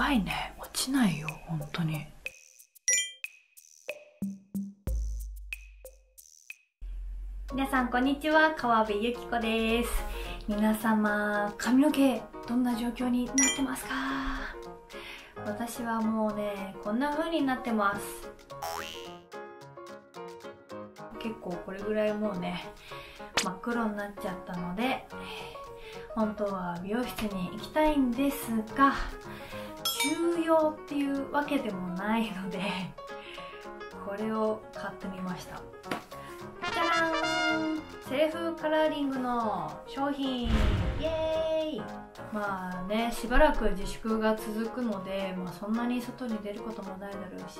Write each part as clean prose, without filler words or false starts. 怖いね。落ちないよ、本当に。皆さんこんにちは、川辺ゆき子です。皆様、髪の毛どんな状況になってますか？私はもうね、こんな風になってます。結構これぐらいもうね、真っ黒になっちゃったので、本当は美容室に行きたいんですが、休養っていうわけでもないので、これを買ってみました。じゃらん、セルフカラーリングの商品、イエーイ。まあね、しばらく自粛が続くので、そんなに外に出ることもないだろうし、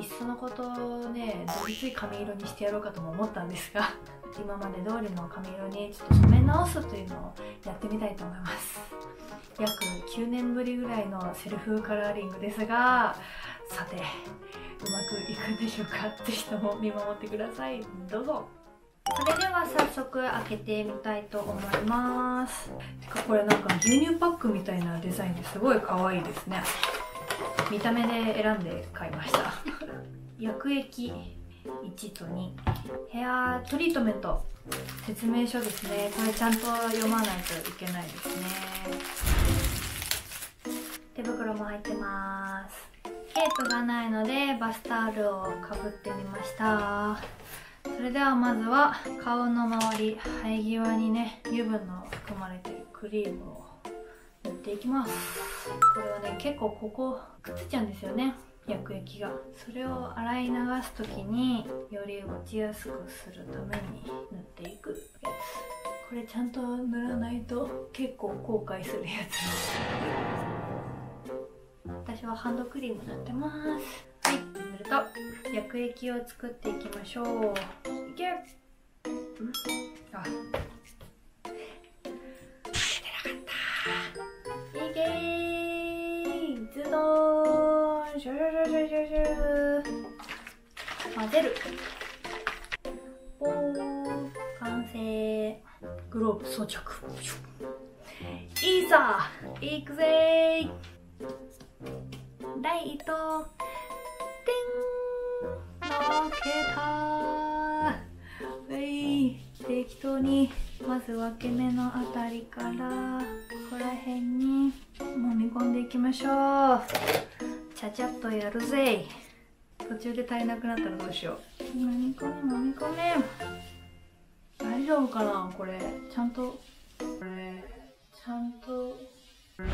いっそのことね、どぎつい髪色にしてやろうかとも思ったんですが、今まで通りの髪色にちょっと染め直すというのをやってみたいと思います。約9年ぶりぐらいのセルフカラーリングですが、さて、うまくいくんでしょうか？ぜひとも見守ってください。どうぞ。それでは早速開けてみたいと思います。てかこれなんか牛乳パックみたいなデザインですごい可愛いですね。見た目で選んで買いました。薬液1と2、ヘアトリートメント説明書ですね。これちゃんと読まないといけないですね。手袋も入ってます。ケープがないのでバスタオルをかぶってみました。それではまずは顔の周り、生え際にね、油分の含まれているクリームを塗っていきます。これはね、結構ここくっついちゃうんですよね、薬液が。それを洗い流す時により落ちやすくするために塗っていくやつ。これちゃんと塗らないと結構後悔するやつ。私はハンドクリーム塗ってます。はい、塗ると薬液を作っていきましょう。いけ。あ、出なかった。いけー、ズドーン、シュシュシュシュシュシュ、混ぜる。ポー、完成。グローブ装着。いいさ、いくぜー。ライト、てん、のけた。はい、適当にまず分け目のあたりからここら辺に揉み込んでいきましょう。ちゃちゃっとやるぜ。途中で足りなくなったらどうしよう。揉み込め、揉み込め。大丈夫かな、これ。ちゃんと。これ。ちゃんと。これ。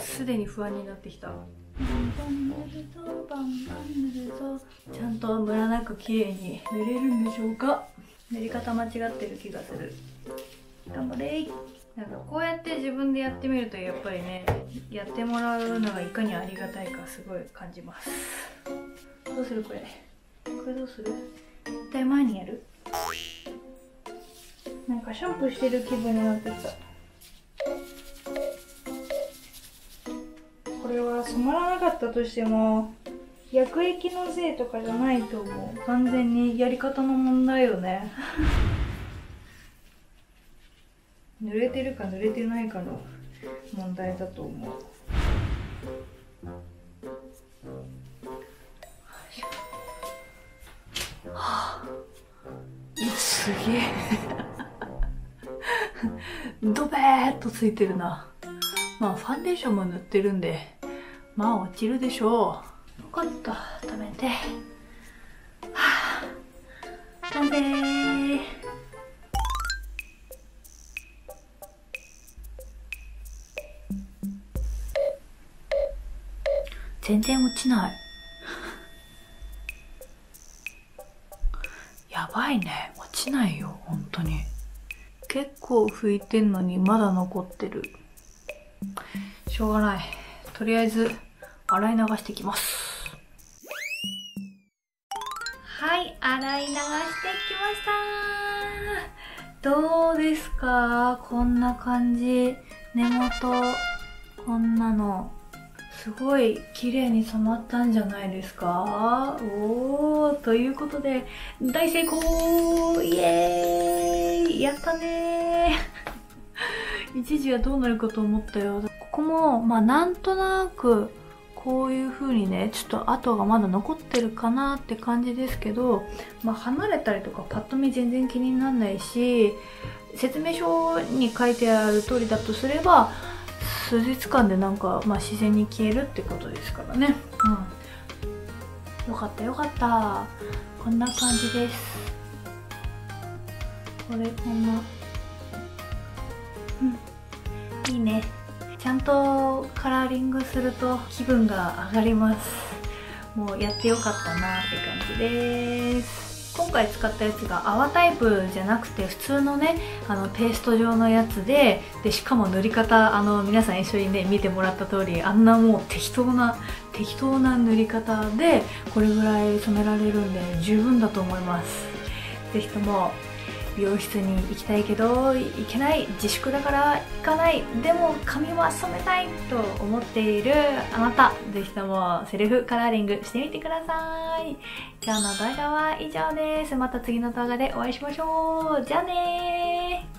すでに不安になってきた。ちゃんとムラなく綺麗に塗れるんでしょうか？塗り方間違ってる気がする。頑張れ。なんかこうやって自分でやってみると、やっぱりね、やってもらうのがいかにありがたいかすごい感じます。どうするこれ？これどうする？一体前にやる？なんかシャンプーしてる気分になってきた。これは染まらなかったとしても薬液のせいとかじゃないと思う。完全にやり方の問題よね。濡れてるか濡れてないかの問題だと思う。はぁ、すげえ。ドベーっとついてるな。まあファンデーションも塗ってるんで、まあ落ちるでしょう。ポコッと止めて、はぁ、完成ー。全然落ちない。やばいね、落ちないよ、本当に。結構拭いてんのにまだ残ってる。しょうがない。とりあえず洗い流していきます。はい、洗い流してきました。どうですか、こんな感じ。根元こんなのすごい綺麗に染まったんじゃないですか。おー、ということで大成功、イエーイ、やったねー一時はどうなるかと思ったよ。ここもまあなんとなくこういう風にね、ちょっと跡がまだ残ってるかなって感じですけど、まあ、離れたりとかパッと見全然気にならないし、説明書に書いてある通りだとすれば数日間でなんか、まあ、自然に消えるってことですからね。うん、よかったよかった。こんな感じです。これこんな、うん、いいね。ちゃんとカラーリングすると気分が上がります。もうやってよかったなって感じです。今回使ったやつが泡タイプじゃなくて普通のね、ペースト状のやつで、しかも塗り方、皆さん一緒にね見てもらった通り、あんなもう適当な塗り方でこれぐらい染められるんで十分だと思います。是非とも美容室に行きたいけど行けない、自粛だから行かない、でも髪は染めたいと思っているあなた、ぜひともセルフカラーリングしてみてください。今日の動画は以上です。また次の動画でお会いしましょう。じゃあねー。